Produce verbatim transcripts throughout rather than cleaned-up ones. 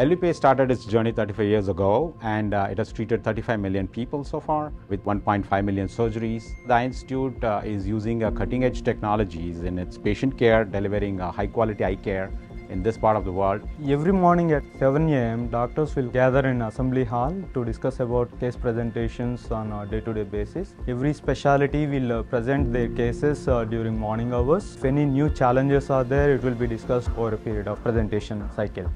L V P started its journey thirty-five years ago, and uh, it has treated thirty-five million people so far with one point five million surgeries. The Institute uh, is using uh, cutting-edge technologies in its patient care, delivering uh, high-quality eye care in this part of the world. Every morning at seven A M, doctors will gather in assembly hall to discuss about case presentations on a day-to-day basis. Every specialty will present their cases during morning hours. If any new challenges are there, it will be discussed over a period of presentation cycle.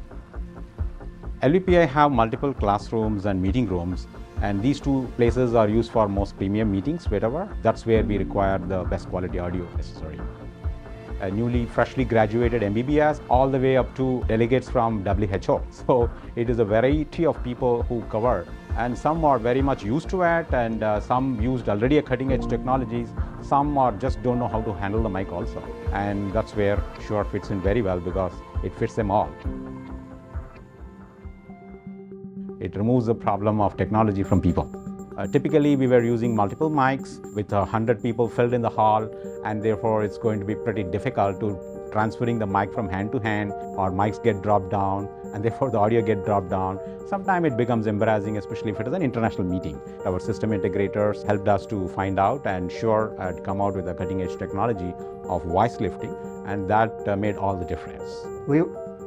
L V P I have multiple classrooms and meeting rooms, and these two places are used for most premium meetings wherever. That's where we require the best quality audio necessary. A newly freshly graduated M B B S all the way up to delegates from W H O. So it is a variety of people who cover, and some are very much used to it, and uh, some used already a cutting edge technologies, some are just don't know how to handle the mic also. And that's where Shure fits in very well because it fits them all. It removes the problem of technology from people. Uh, typically, we were using multiple mics with one hundred people filled in the hall, and therefore it's going to be pretty difficult to transferring the mic from hand to hand, or mics get dropped down and therefore the audio get dropped down. Sometimes it becomes embarrassing, especially if it is an international meeting. Our system integrators helped us to find out, and Shure had come out with a cutting edge technology of voice lifting, and that uh, made all the difference. We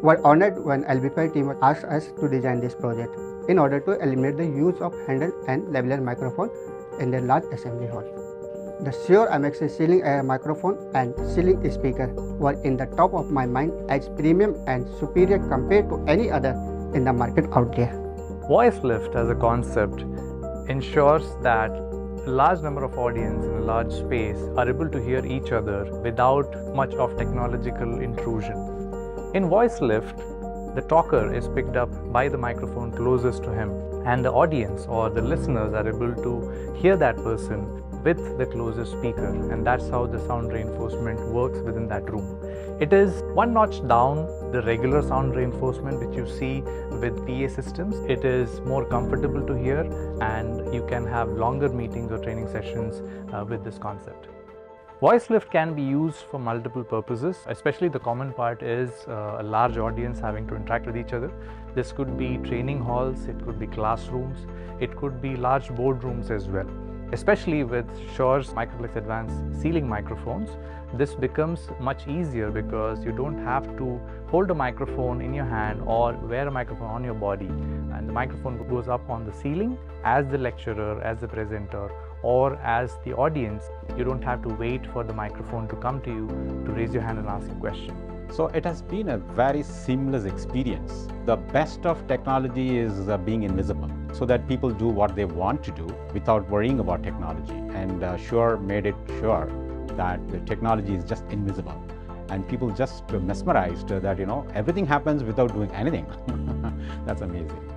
were honored when L V P I team asked us to design this project in order to eliminate the use of handle and lamellar microphone in the large assembly hall. The Shure M X A ceiling air microphone and ceiling speaker were in the top of my mind as premium and superior compared to any other in the market out there. Voice lift as a concept ensures that a large number of audience in a large space are able to hear each other without much of technological intrusion. In voice lift, the talker is picked up by the microphone closest to him, and the audience or the listeners are able to hear that person with the closest speaker, and that's how the sound reinforcement works within that room. It is one notch down the regular sound reinforcement which you see with P A systems. It is more comfortable to hear, and you can have longer meetings or training sessions uh, with this concept. Voice lift can be used for multiple purposes. Especially the common part is uh, a large audience having to interact with each other. This could be training halls, it could be classrooms, it could be large boardrooms as well. Especially with Shure's Microflex Advanced ceiling microphones, this becomes much easier because you don't have to hold a microphone in your hand or wear a microphone on your body. And the microphone goes up on the ceiling as the lecturer, as the presenter, or as the audience. You don't have to wait for the microphone to come to you to raise your hand and ask a question. So it has been a very seamless experience. The best of technology is uh, being invisible, so that people do what they want to do without worrying about technology. And uh, Shure made it sure that the technology is just invisible, and people just mesmerized that, you know, everything happens without doing anything. That's amazing.